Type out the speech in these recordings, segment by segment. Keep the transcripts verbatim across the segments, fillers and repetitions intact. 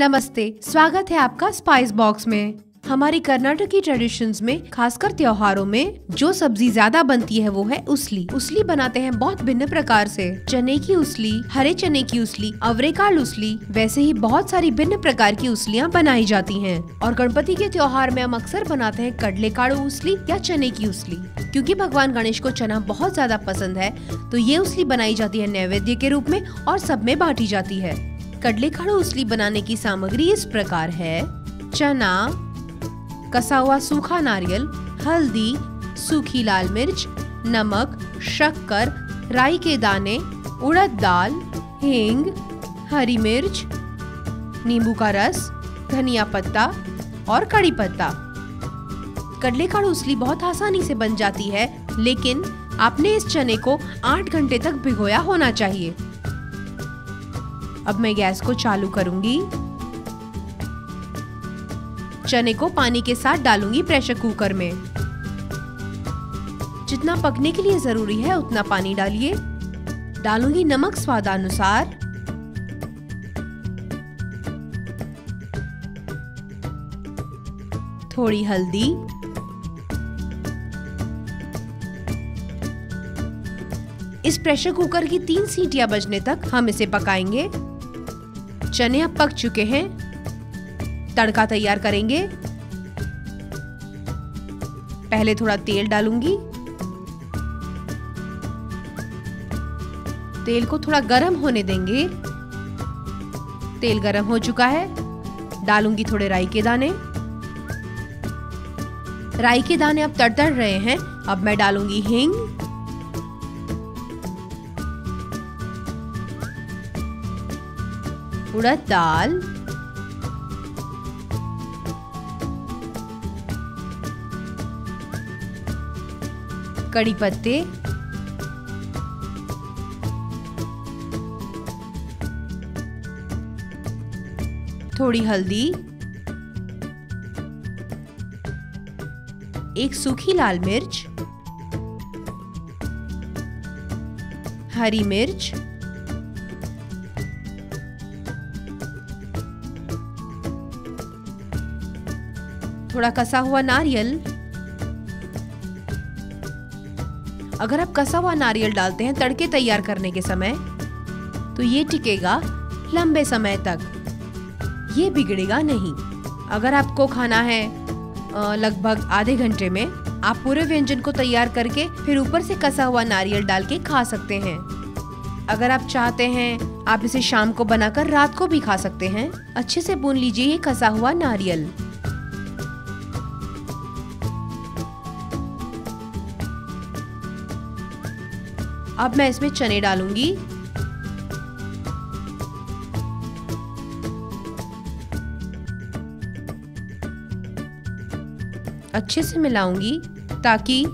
नमस्ते, स्वागत है आपका स्पाइस बॉक्स में। हमारी कर्नाटक की ट्रेडिशंस में, खासकर त्योहारों में, जो सब्जी ज्यादा बनती है वो है उसली। उसली बनाते हैं बहुत भिन्न प्रकार से। चने की उसली, हरे चने की उसली, अवरेकाल उसली, वैसे ही बहुत सारी भिन्न प्रकार की उसलियाँ बनाई जाती हैं। और गणपति के त्योहार में हम अक्सर बनाते हैं कडलेकालू उसली या चने की उसली। क्योंकि भगवान गणेश को चना बहुत ज्यादा पसंद है, तो ये उसली बनाई जाती है नैवेद्य के रूप में और सब में बांटी जाती है। कडलेकाई उसली बनाने की सामग्री इस प्रकार है: चना, कसा हुआ सूखा नारियल, हल्दी, सूखी लाल मिर्च, नमक, शक्कर, राई के दाने, उड़द दाल, हींग, हरी मिर्च, नींबू का रस, धनिया पत्ता और कड़ी पत्ता। कडलेकाई उसली बहुत आसानी से बन जाती है, लेकिन आपने इस चने को आठ घंटे तक भिगोया होना चाहिए। अब मैं गैस को चालू करूंगी। चने को पानी के साथ डालूंगी प्रेशर कुकर में। जितना पकने के लिए जरूरी है उतना पानी डालिए। डालूंगी नमक स्वादानुसार। थोड़ी हल्दी, इस प्रेशर कुकर की तीन सीटियां बजने तक हम इसे पकाएंगे। चने अब पक चुके हैं, तड़का तैयार करेंगे। पहले थोड़ा तेल डालूंगी। तेल को थोड़ा गरम होने देंगे। तेल गरम हो चुका है, डालूंगी थोड़े राई के दाने। राई के दाने अब तड़तड़ रहे हैं। अब मैं डालूंगी हींग, उड़द दाल, कड़ी पत्ते, थोड़ी हल्दी, एक सूखी लाल मिर्च, हरी मिर्च, थोड़ा कसा हुआ नारियल। अगर आप कसा हुआ नारियल डालते हैं तड़के तैयार करने के समय, तो ये टिकेगा लंबे समय तक, ये बिगड़ेगा नहीं। अगर आपको खाना है लगभग आधे घंटे में, आप पूरे व्यंजन को तैयार करके फिर ऊपर से कसा हुआ नारियल डाल के खा सकते हैं। अगर आप चाहते हैं, आप इसे शाम को बनाकर रात को भी खा सकते हैं। अच्छे से भून लीजिए ये कसा हुआ नारियल। अब मैं इसमें चने डालूंगी। अच्छे से मिलाऊंगी ताकि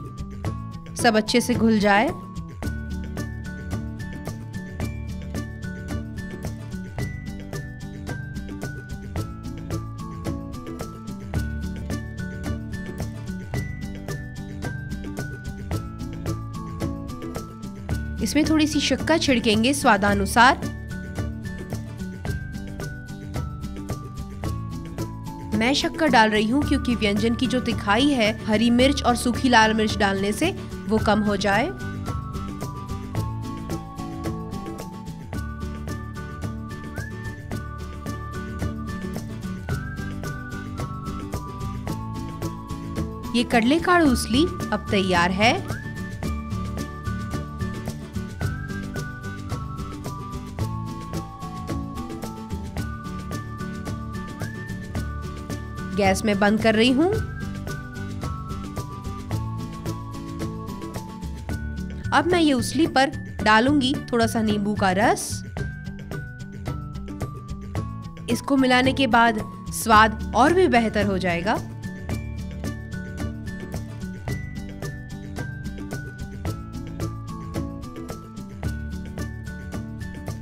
सब अच्छे से घुल जाए। इसमें थोड़ी सी शक्कर छिड़केंगे स्वादानुसार। मैं शक्कर डाल रही हूँ क्योंकि व्यंजन की जो तिखाई है हरी मिर्च और सूखी लाल मिर्च डालने से वो कम हो जाए। ये कडलेकाई उसली अब तैयार है। गैस में बंद कर रही हूँ। अब मैं ये उसली पर डालूंगी थोड़ा सा नींबू का रस। इसको मिलाने के बाद स्वाद और भी बेहतर हो जाएगा।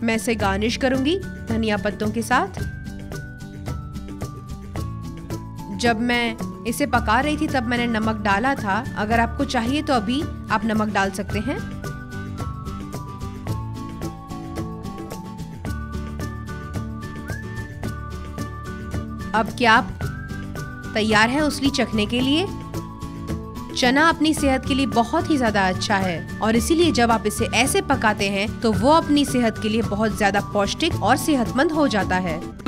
मैं इसे गार्निश करूंगी धनिया पत्तों के साथ। जब मैं इसे पका रही थी तब मैंने नमक डाला था। अगर आपको चाहिए तो अभी आप नमक डाल सकते हैं। अब क्या आप तैयार हैं उसली चखने के लिए? चना अपनी सेहत के लिए बहुत ही ज्यादा अच्छा है और इसीलिए जब आप इसे ऐसे पकाते हैं तो वो अपनी सेहत के लिए बहुत ज्यादा पौष्टिक और सेहतमंद हो जाता है।